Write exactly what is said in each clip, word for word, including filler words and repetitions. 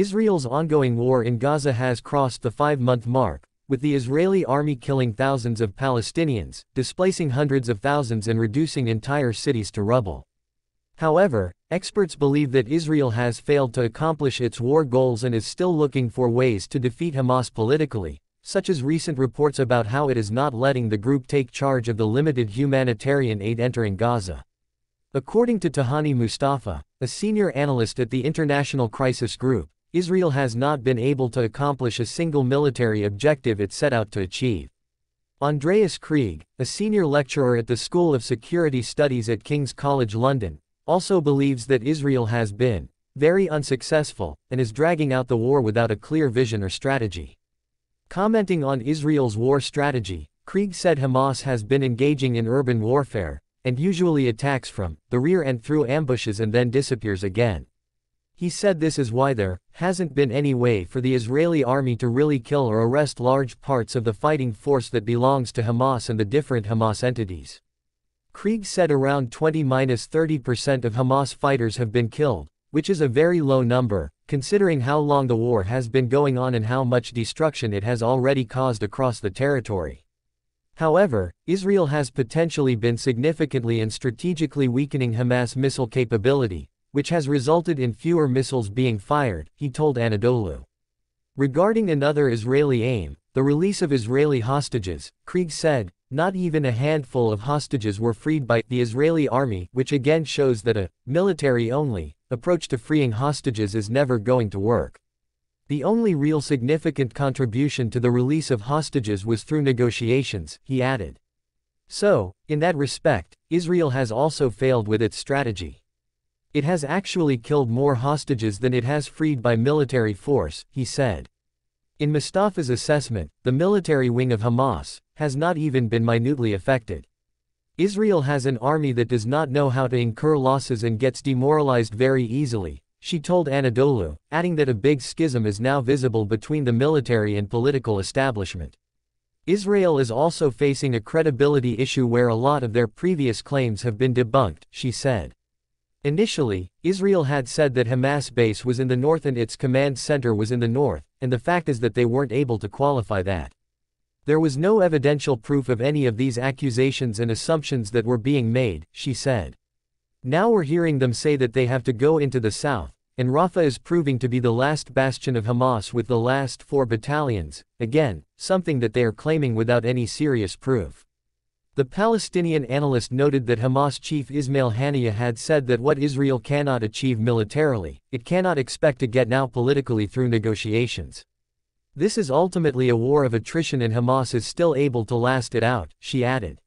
Israel's ongoing war in Gaza has crossed the five-month mark, with the Israeli army killing thousands of Palestinians, displacing hundreds of thousands and reducing entire cities to rubble. However, experts believe that Israel has failed to accomplish its war goals and is still looking for ways to defeat Hamas politically, such as recent reports about how it is not letting the group take charge of the limited humanitarian aid entering Gaza. According to Tahani Mustafa, a senior analyst at the International Crisis Group, Israel has not been able to accomplish a single military objective it set out to achieve. Andreas Krieg, a senior lecturer at the School of Security Studies at King's College London, also believes that Israel has been very unsuccessful and is dragging out the war without a clear vision or strategy. Commenting on Israel's war strategy, Krieg said Hamas has been engaging in urban warfare and usually attacks from the rear and through ambushes and then disappears again. He said this is why there hasn't been any way for the Israeli army to really kill or arrest large parts of the fighting force that belongs to Hamas and the different Hamas entities. Krieg said around twenty to thirty percent of Hamas fighters have been killed, which is a very low number, considering how long the war has been going on and how much destruction it has already caused across the territory. However, Israel has potentially been significantly and strategically weakening Hamas missile capability, which has resulted in fewer missiles being fired, he told Anadolu. Regarding another Israeli aim, the release of Israeli hostages, Krieg said, not even a handful of hostages were freed by the Israeli army, which again shows that a military-only approach to freeing hostages is never going to work. The only real significant contribution to the release of hostages was through negotiations, he added. So, in that respect, Israel has also failed with its strategy. It has actually killed more hostages than it has freed by military force, he said. In Mustafa's assessment, the military wing of Hamas has not even been minutely affected. Israel has an army that does not know how to incur losses and gets demoralized very easily, she told Anadolu, adding that a big schism is now visible between the military and political establishment. Israel is also facing a credibility issue where a lot of their previous claims have been debunked, she said. Initially, Israel had said that Hamas base was in the north and its command center was in the north, and the fact is that they weren't able to qualify that. There was no evidential proof of any of these accusations and assumptions that were being made, she said. Now we're hearing them say that they have to go into the south, and Rafah is proving to be the last bastion of Hamas with the last four battalions, again, something that they are claiming without any serious proof. The Palestinian analyst noted that Hamas chief Ismail Haniyeh had said that what Israel cannot achieve militarily, it cannot expect to get now politically through negotiations. This is ultimately a war of attrition and Hamas is still able to last it out, she added.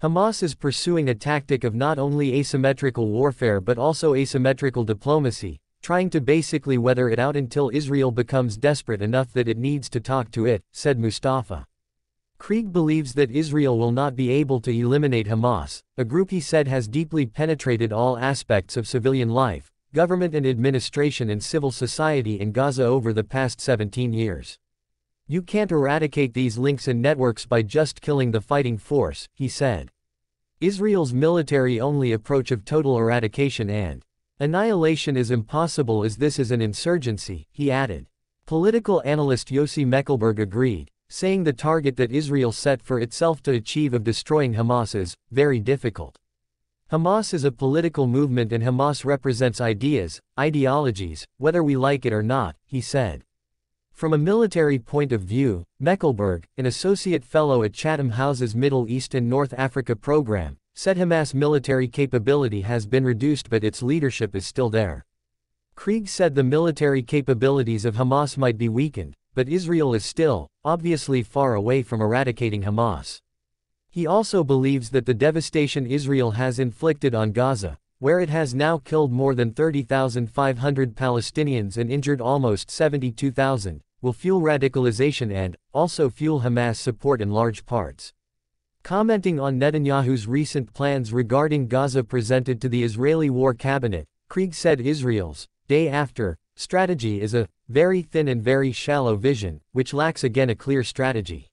Hamas is pursuing a tactic of not only asymmetrical warfare but also asymmetrical diplomacy, trying to basically weather it out until Israel becomes desperate enough that it needs to talk to it, said Mustafa. Krieg believes that Israel will not be able to eliminate Hamas, a group he said has deeply penetrated all aspects of civilian life, government and administration and civil society in Gaza over the past seventeen years. You can't eradicate these links and networks by just killing the fighting force, he said. Israel's military-only approach of total eradication and annihilation is impossible as this is an insurgency, he added. Political analyst Yossi Mekelberg agreed, saying the target that Israel set for itself to achieve of destroying Hamas is very difficult. Hamas is a political movement and Hamas represents ideas, ideologies, whether we like it or not, he said. From a military point of view, Mekelberg, an associate fellow at Chatham House's Middle East and North Africa program, said Hamas military capability has been reduced but its leadership is still there. Krieg said the military capabilities of Hamas might be weakened, but Israel is still, obviously far away from eradicating Hamas. He also believes that the devastation Israel has inflicted on Gaza, where it has now killed more than thirty thousand five hundred Palestinians and injured almost seventy-two thousand, will fuel radicalization and also fuel Hamas support in large parts. Commenting on Netanyahu's recent plans regarding Gaza presented to the Israeli War Cabinet, Krieg said Israel's day after strategy is a very thin and very shallow vision, which lacks again a clear strategy.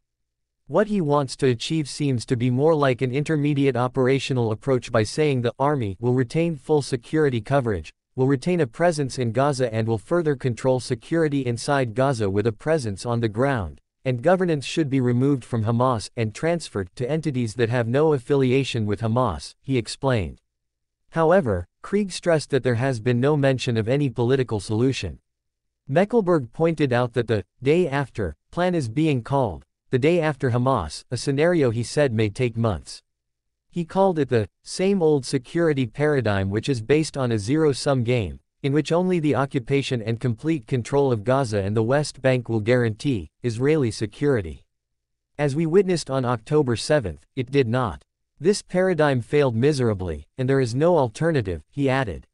What he wants to achieve seems to be more like an intermediate operational approach by saying the army will retain full security coverage, will retain a presence in Gaza and will further control security inside Gaza with a presence on the ground, and governance should be removed from Hamas and transferred to entities that have no affiliation with Hamas, he explained. However, Krieg stressed that there has been no mention of any political solution. Mekelberg pointed out that the day after plan is being called the day after Hamas, a scenario he said may take months. He called it the same old security paradigm, which is based on a zero-sum game, in which only the occupation and complete control of Gaza and the West Bank will guarantee Israeli security. As we witnessed on October seventh, it did not. This paradigm failed miserably, and there is no alternative, he added.